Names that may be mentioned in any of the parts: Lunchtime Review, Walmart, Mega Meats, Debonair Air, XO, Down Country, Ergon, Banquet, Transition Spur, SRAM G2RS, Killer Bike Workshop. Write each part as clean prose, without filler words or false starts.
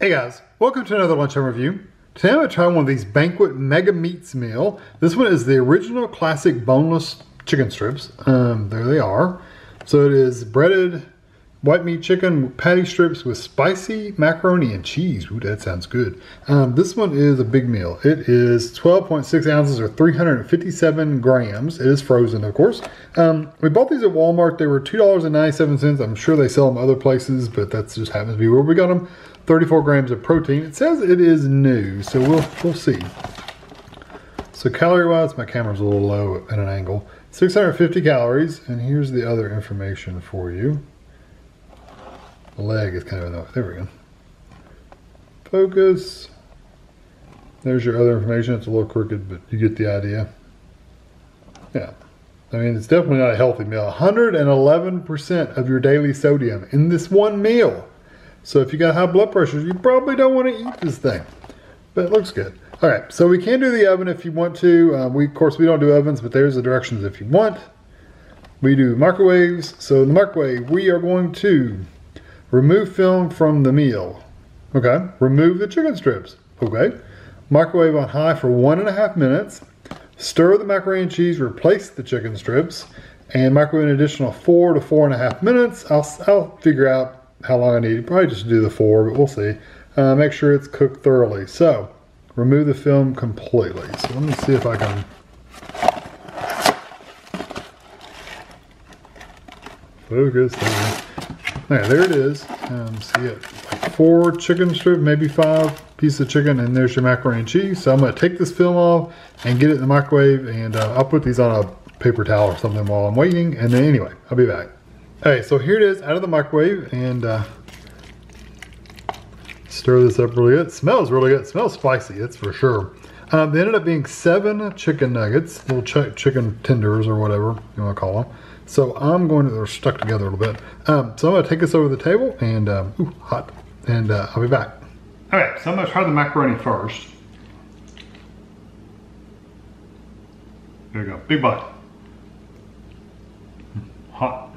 Hey guys, welcome to another Lunchtime Review. Today I'm going to try one of these Banquet Mega Meats meal. This one is the original classic boneless chicken strips. There they are. So it is breaded white meat chicken patty strips with spicy macaroni and cheese. Ooh, that sounds good. This one is a big meal. It is 12.6 ounces or 357 grams. It is frozen, of course. We bought these at Walmart. They were $2.97. I'm sure they sell them other places, but that just happens to be where we got them. 34 grams of protein. It says it is new, so we'll see. So calorie-wise, my camera's a little low at an angle. 650 calories, and here's the other information for you. The leg is kind of in the way. There we go. Focus. There's your other information. It's a little crooked, but you get the idea. Yeah. I mean, it's definitely not a healthy meal. 111% of your daily sodium in this one meal. So if you got high blood pressure, you probably don't want to eat this thing. But it looks good. All right, so we can do the oven if you want to. Of course, we don't do ovens, but there's the directions if you want. We do microwaves. So in the microwave, we are going to remove film from the meal. Okay, remove the chicken strips. Okay, microwave on high for 1.5 minutes. Stir the macaroni and cheese, replace the chicken strips, and microwave an additional 4 to 4.5 minutes. I'll figure out how long I need. Probably just do the 4, but we'll see. Make sure it's cooked thoroughly. So remove the film completely. So let me see if I can focus. There it is. See it. 4 chicken strip, maybe 5 pieces of chicken, and there's your macaroni and cheese. So I'm going to take this film off and get it in the microwave, and I'll put these on a paper towel or something while I'm waiting. And then anyway, I'll be back. Hey, so here it is out of the microwave, and stir this up really good. It smells really good. It smells spicy, that's for sure. They ended up being 7 chicken nuggets, little chicken tenders or whatever you want to call them. So I'm going to, they're stuck together a little bit. So I'm going to take this over the table, and ooh, hot, and I'll be back. All right, so I'm going to try the macaroni first. There you go, big bite. Hot.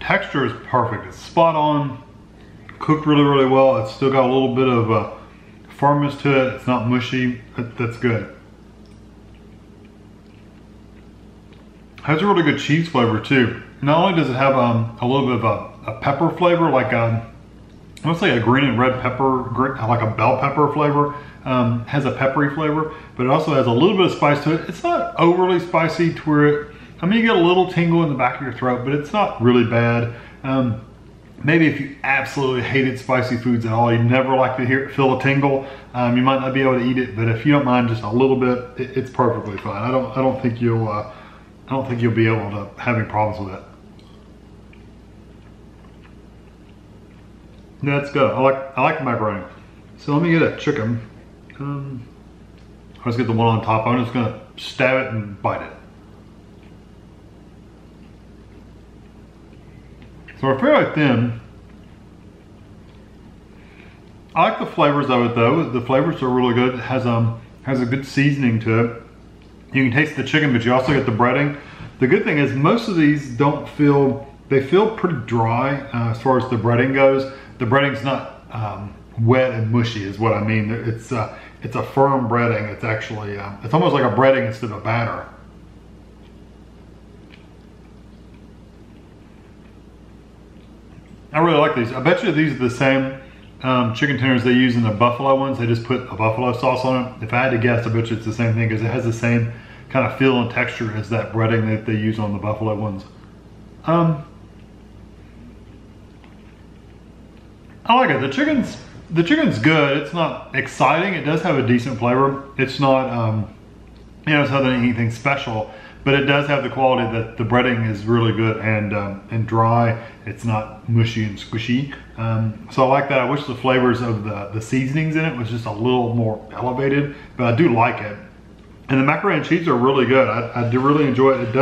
Texture is perfect. It's spot on. Cooked really, really well. It's still got a little bit of firmness to it. It's not mushy. That's good. Has a really good cheese flavor too. Not only does it have a little bit of a pepper flavor, like let's say a green and red pepper, like a bell pepper flavor. Has a peppery flavor, but it also has a little bit of spice to it. It's not overly spicy to where it, I mean, you get a little tingle in the back of your throat, but it's not really bad. Maybe if you absolutely hated spicy foods at all, you never like to feel a tingle, you might not be able to eat it. But if you don't mind just a little bit, it's perfectly fine. I don't think you'll, I don't think you'll be able to have any problems with it. That's good. I like the macaroni. So let me get a chicken. Let's get the one on top. I'm just gonna stab it and bite it. So they're fairly thin. I like the flavors of it though. The flavors are really good. It has a good seasoning to it. You can taste the chicken, but you also get the breading. The good thing is most of these don't feel, they feel pretty dry as far as the breading goes. The breading's not wet and mushy is what I mean. It's a firm breading. It's actually, it's almost like a breading instead of a batter. I really like these. I bet you these are the same chicken tenders they use in the buffalo ones. They just put a buffalo sauce on it. If I had to guess, I bet you it's the same thing because it has the same kind of feel and texture as that breading that they use on the buffalo ones. I like it. The chicken's good. It's not exciting. It does have a decent flavor. It's not, you know, it's not anything special, but it does have the quality that the breading is really good and dry. It's not mushy and squishy. So I like that. I wish the flavors of the seasonings in it was just a little more elevated, but I do like it. And the macaroni and cheese are really good. I do really enjoy it. It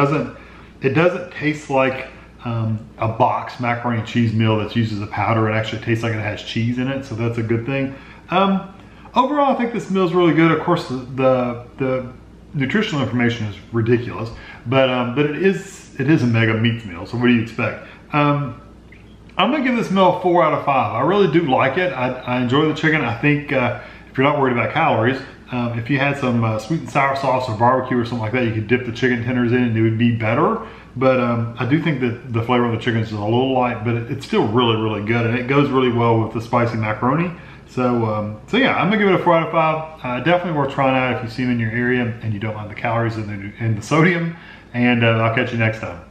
doesn't taste like a box macaroni and cheese meal that uses a powder. It actually tastes like it has cheese in it, so that's a good thing. Overall, I think this meal is really good. Of course, the nutritional information is ridiculous, but it is a Mega Meats meal, so what do you expect? I'm gonna give this meal a 4 out of 5. I really do like it. I enjoy the chicken. I think if you're not worried about calories, if you had some sweet and sour sauce or barbecue or something like that, you could dip the chicken tenders in and it would be better. But I do think that the flavor of the chicken is a little light, but it's still really, really good. And it goes really well with the spicy macaroni. So, so yeah, I'm gonna give it a 4 out of 5. Definitely worth trying out if you see them in your area and you don't mind the calories and the sodium. And I'll catch you next time.